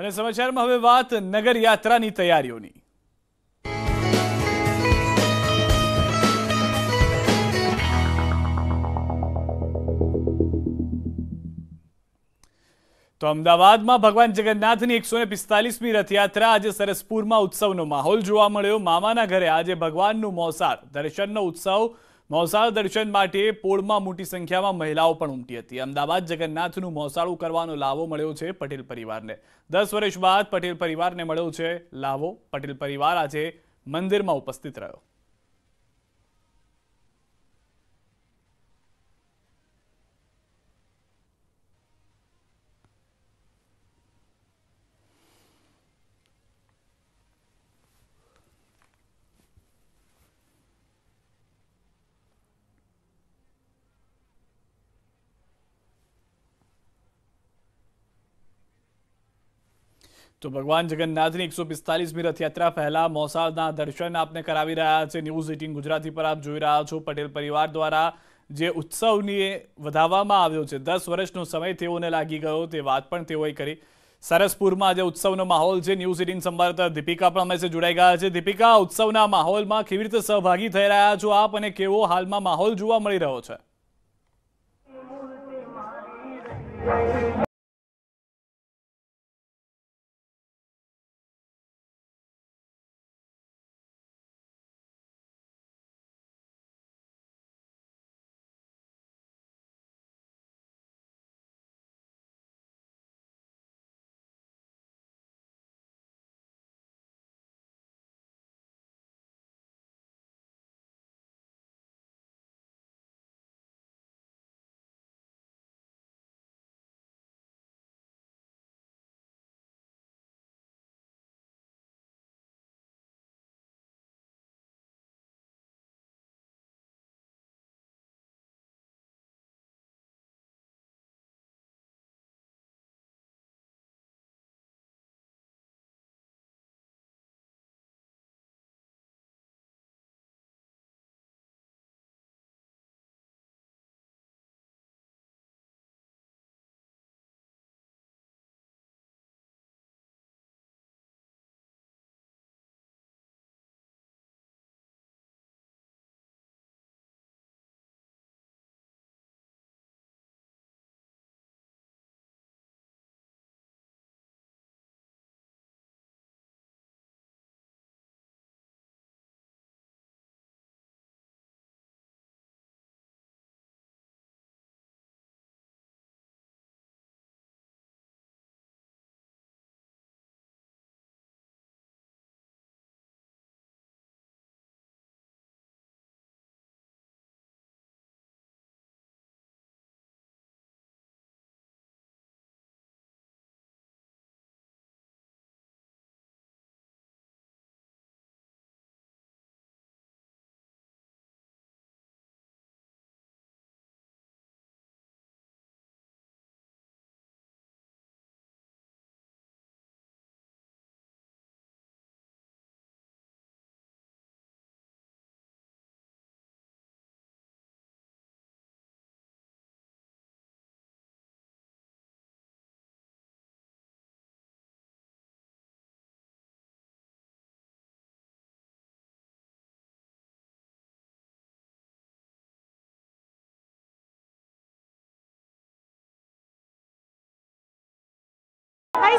અને સમાચારમાં હવે વાત નગર યાત્રાની તૈયારીઓની. તો અમદાવાદમાં ભગવાન જગન્નાથની 145મી રથયાત્રા આજે સરસપુરમાં ઉત્સવનો માહોલ જોવા મળ્યો. મામાના ઘરે આજે ભગવાનનું મોસાળ દર્શનનો ઉત્સવ. મોસાળ દર્શન માટે પોળમાં મોટી સંખ્યામાં મહિલાઓ પણ ઉમટી હતી. અમદાવાદ જગન્નાથનું મોસાળું કરવાનો લાવો મળ્યો છે પટેલ પરિવારને. 10 વર્ષ બાદ પટેલ પરિવારને મળ્યો છે લાવો. પટેલ પરિવાર આજે મંદિરમાં ઉપસ્થિત રહ્યો. तो भगवान जगन्नाथ की 145મી रथयात्रा पहला मोसाळना दर्शन आपने करावी रहा है. न्यूज़ 18 गुजराती पर आप जोई रहा छो. पटेल परिवार द्वारा जे उत्सव ने वधावामां आव्यो छे 10 वर्षनो समय तेओने लागी गयो ते वात पण तेओए करी. सरसपुर में आज उत्सव नो माहौल है. न्यूज़ 18 संवाददाता दीपिका पण अमे से जोड़ाई गया है. दीपिका, उत्सवना माहौल में केवी रीते सहभागी थई रह्या छो आप अने केवो हाल में माहौल जोवा मळी रह्यो छे?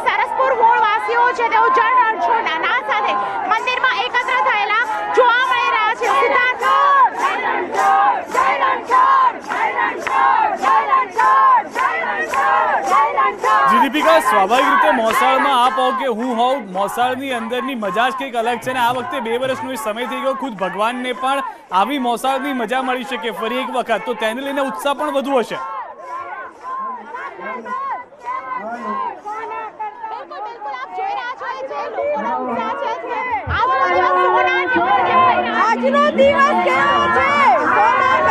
સરસપુર મૂળ વાસીઓ છે તેઓ જન અર્જુના સાથે મંદિરમાં એકત્ર થયેલા જોવા મળી રહ્યા છે. દીપિકા, સ્વાભાવિક રીતે મોસાળમાં આપ હોવ કે હું હોઉં, મોસાળની અંદરની મજા જ કંઈક અલગ છે ને આ વખતે 2 વર્ષનો સમય થઈ ગયો. ખુદ ભગવાનને પણ આવી મોસાળની મજા મળી શકે ફરી એક વખત, તો તેને લઈને ઉત્સાહ પણ વધુ હશે. આજનો દિવસ કેવો છે? સોના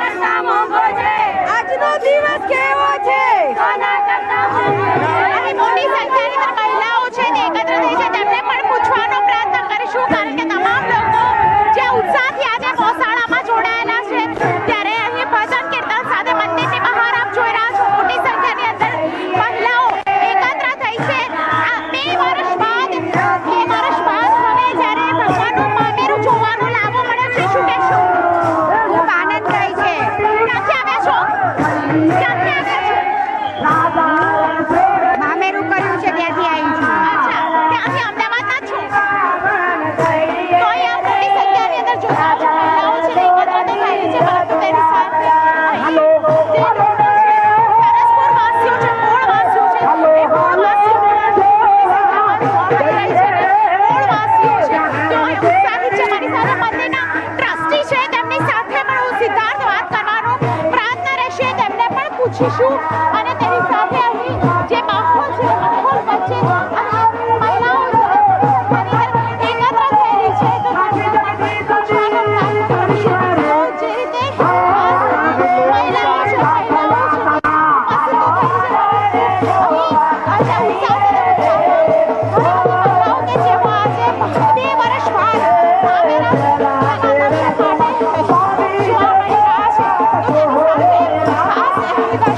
કરતા મોંઘો છે. આજનો દિવસ કેવો છે? સોના કરતા મોંઘો છે. આજનો દિવસ કેવો છે? સોના કરતા મોંઘો છે. અને મોટી સંખ્યાની અંદર મહિલાઓ છે તે એકત્ર થઈ છે. તેમને પણ પૂછવાનો પ્રયત્ન કરીશું કારણ કે તમામ લોકો જે ઉત્સાહથી આજે મોસાળામાં જોડાયેલા છે ત્યારે અહીં ભજન કીર્તન સાથે મંદિરની બહાર આપ જોઈ રહ્યા છો મોટી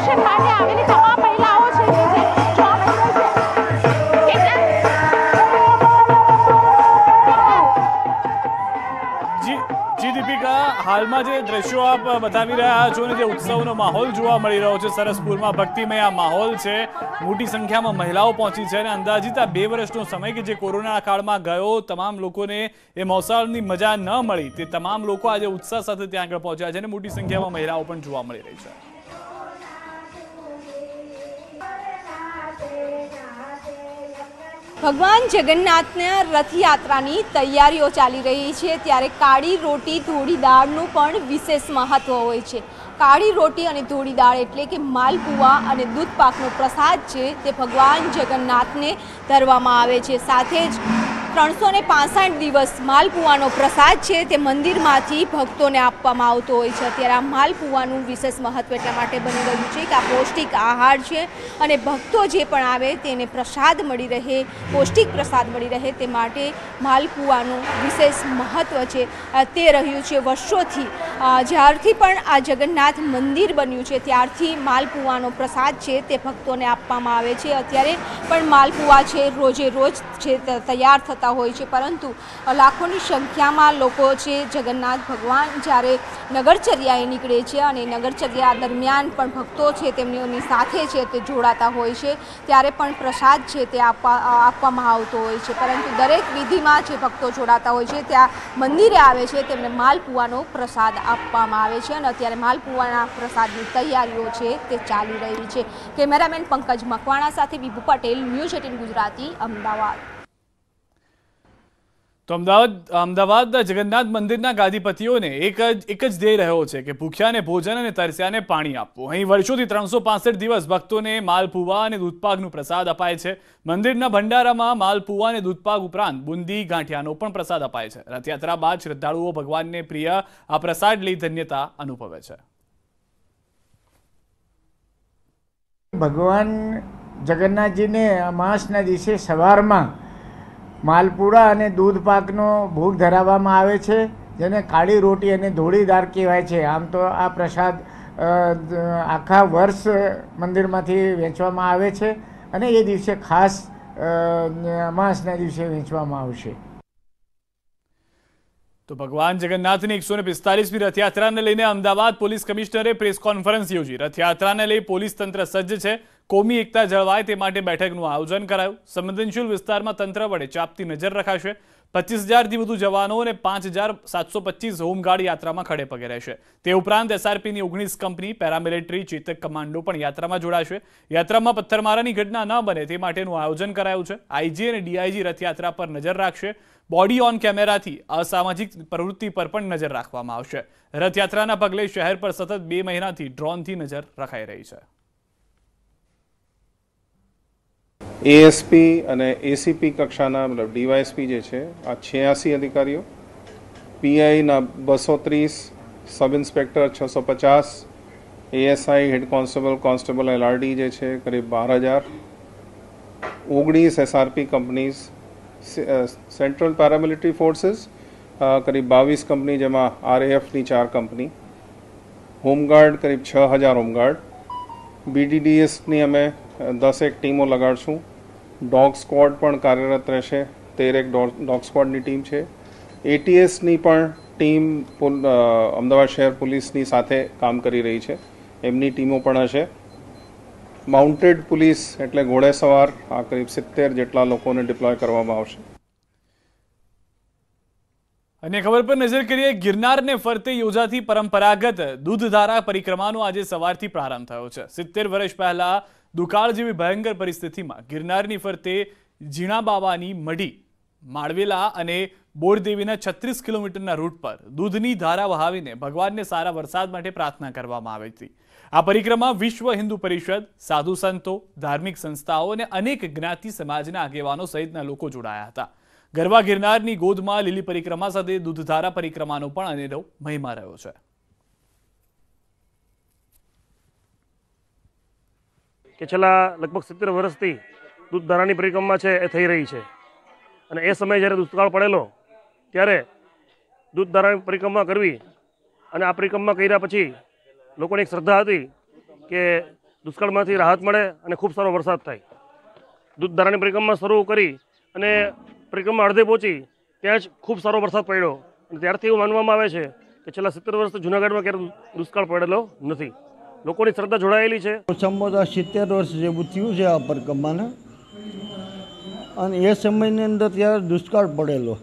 हाल में जो दृश्यों आप बता रहा छो जो उत्सव माहौल जवा सरसपुर में भक्तिमय आ माहौल है। मोटी संख्या में महिलाओं पहुंची है। अंदाजित आ 2 वर्षनो समय कि कोरोना काल में गयो तमाम लोगों ने ए मौसम मजा न मिली, तमाम लोग आज उत्साह साथ त्यां आगे पहुंचा है। मोटी संख्या में महिलाओं पण जोवा मळी रही है। भगवान जगन्नाथ ने रथयात्रा की तैयारी चाली रही है, त्यारे काड़ी रोटी धोड़ी दाळनु पण विशेष महत्व होय छे। काड़ी रोटी और धोड़ी दाळ एटले कि मालपुआ और दूध पाकनो प्रसाद है, ते भगवान जगन्नाथ ने धरवामां आवे छे। साथे ज 365 दिवस मालपुआनो प्रसाद है, ते मंदिर में भक्तों ने आपवामां आवतो होय छे। त्यारे आ मालपुआनुं विशेष महत्व एटला माटे बनी रह्युं छे कि आ पौष्टिक आहार है और भक्तों जे पण आवे तेने प्रसाद मळी रहे, पौष्टिक प्रसाद मळी रहे, ते माटे मालपुआनुं विशेष महत्व है ते रह्युं छे। वर्षोथी ज्यारथी पण आ जगन्नाथ मंदिर बन्युं छे त्यारथी मालपुआनो प्रसाद है ते भक्तों ने आपवामां आवे छे। अत्यारे पण मालपुआ है रोजे रोज तैयार थता होय छे, परंतु लाखों की संख्या में लोग जगन्नाथ भगवान ज्यारे नगरचर्याए निकले छे अने नगरचर्या दरमियान पण भक्तों छे तेमनी साथे छे ते जोड़ाता होय छे, त्यारे पण प्रसाद छे ते आपवामां आवतो होय छे। परंतु दरेक विधि में जे भक्तों जोड़ाता होय छे त्या मंदिरे आवे छे तेमने मालपुआनो प्रसाद आपवामां आवे छे अने अत्यारे मालपुआना प्रसादनी तैयारीओ छे ते चाली रही छे। केमेरामेन पंकज मकवाणा साथे विभू पटेल, न्यूज़18 गुजराती, अमदावाद। तो अमदावाद जगन्नाथ मंदिर गादीपतिओं ने एक ज ध्येय रह्यो छे कि भूख्या ने भोजन और तरस्या ने पाणी आपवुं। अहीं वर्षोथी 365 दिवस भक्तों ने मालपुआ और दूधपाकनो प्रसाद अपाय छे। मंदिर भंडारा में मालपुआ और दूधपाक उपरांत बूंदी गांठियानो पण प्रसाद अपाय छे। रथयात्रा बाद श्रद्धालुओं भगवान ने प्रिय आ प्रसाद लई धन्यता अनुभवे छे। भगवान जगन्नाथ जी ने मासना दिवसे सवारमां मालपुड़ा और दूध पाकनो भोग धरावामां आवे छे, जेने काळी रोटी और धोळी दाळ कहेवाय छे। आम तो आ प्रसाद आखा वर्ष मंदिर में वेचवामां आवे छे अने ए दिवसे खास मासना दिवसे वेचवामां आवशे। तो भगवान जगन्नाथ की 145મી रथयात्रा ने लईने अमदावाद पुलिस कमिश्नरे प्रेस कॉन्फरन्स योजी। रथयात्रा ने लई पोलीस तंत्र सज्ज छे, कोमी एकता जळवाय ते माटे बैठकनुं आयोजन करायुं। संवेदनशील विस्तार में तंत्र वडे चापती नजर रखाशे। 25,000 थी वधु जवानों ने 5,725 होमगार्ड यात्रा में खड़े पगे रहेशे। ते उपरांत एसआरपी की 19 कंपनी, पेरामिलिटरी, चेतक कमांडो पण यात्रा में जोड़ाशे। यात्रा में पत्थरमारानी घटना न बने ते माटेनुं आयोजन करायुं छे। आईजी और डीआईजी रथयात्रा पर नजर राखशे। बॉडी ऑन कैमेरा थी असामाजिक प्रवृत्ति पर पण नजर राखवामां आवशे। रथयात्राना पगले शहर पर सतत 2 महीना थी ड्रोन थी नजर रखाई रही है। एएसपी अने एसीपी कक्षाना मतलब डीवायएसपी जे छे आ 86 अधिकारी, पीआई ना 230, sub inspector 650, ASI, head constable, constable LRD जे छे करीब 12,000, 19 SRP companies, central paramilitary forces करीब 22 कंपनी जेमा आरएएफ नी 4 कंपनी, होमगार्ड करीब 6,000 होमगार्ड, बीडीडीएस नी अमे 10 टीमों लगाड़शूँ। डॉग स्क्वॉड पण कार्यरत रहेशे, 13 डॉग स्क्वॉड नी टीम छे। एटीएस नी पण टीम अमदावाद शहर पुलिस नी साथे काम करी रही छे, एमनी टीमों पण हशे। माउंटेड पुलिस एटले घोड़े सवार आ करीब 70 जेटला लोकोने डिप्लॉय करवामां आवशे। अन्य खबर पर नजर करिए। गिरनार ने फरते योजाती परंपरागत दूधधारा परिक्रमा आज सवारथी प्रारंभ थयो छे। 70 वर्ष पहला दुकाळ जेवी भयंकर परिस्थिति में गिरनारनी फरते जीणा बाबानी मढी, माळवेला अने बोरदेवीना 36 किलोमीटरना रूट पर दूधनी धारा वहावीने भगवानने सारा वरसाद माटे प्रार्थना करवामां आवी हती। आ परिक्रमा विश्व हिंदू परिषद, साधु संतो, धार्मिक संस्थाओं ने अनेक ज्ञाति समाजना आगेवानो सहितना लोको जोड़ाया हता। गरवा गिरनारनी गोदमां लीली परिक्रमा साथे दूधधारा परिक्रमानो पण अनेरो महिमा रह्यो छे। कि छेल्ला लगभग 70 वर्षथी दूधधारानी परिक्रमा है ए थई रही है और ए समय जैसे दुष्काळ पड़ेलो त्यारे दूधधारा परिक्रमा करवी। आ परिक्रमा कर्या पछी लोकोनी एक श्रद्धा हती कि દુષ્કાળમાંથી રાહત મળે અને ખૂબ સારો વરસાદ થાય. દૂધધારાની પરિક્રમા શરૂ કરી અને પરિક્રમા અડધે પહોંચી ત્યાં જ ખૂબ સારો વરસાદ પડ્યો અને ત્યારથી એવું માનવામાં આવે છે કે છેલ્લા 70 વર્ષ જૂનાગઢમાં ક્યારેય દુષ્કાળ પડેલો નથી. લોકોની શ્રદ્ધા જોડાયેલી છે. સંભવતઃ 70 વર્ષ જેવું થયું છે આ પરિક્રમાને અને એ સમયની અંદર ત્યારે દુષ્કાળ પડેલો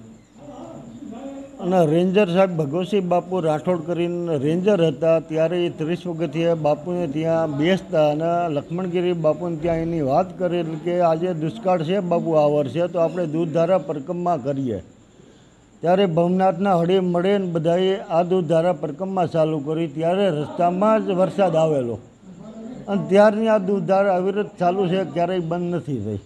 અને રેન્જર સાહેબ ભગવતસિંહ બાપુ રાઠોડ કરીને રેન્જર હતા ત્યારે એ 30 વખતે બાપુને ત્યાં બેસતા અને લક્ષ્મણગીરી બાપુને ત્યાં એની વાત કરેલ કે આજે દુષ્કાળ છે બાપુ આ વર્ષે તો આપણે દૂધધારા પરિક્રમા કરીએ. ત્યારે ભવનાથના હળે મળે ને બધાએ આ દૂધધારા પરિક્રમા ચાલુ કરી ત્યારે રસ્તામાં જ વરસાદ આવેલો અને ત્યારની આ દૂધધારા અવિરત ચાલુ છે, ક્યારેય બંધ નથી થઈ.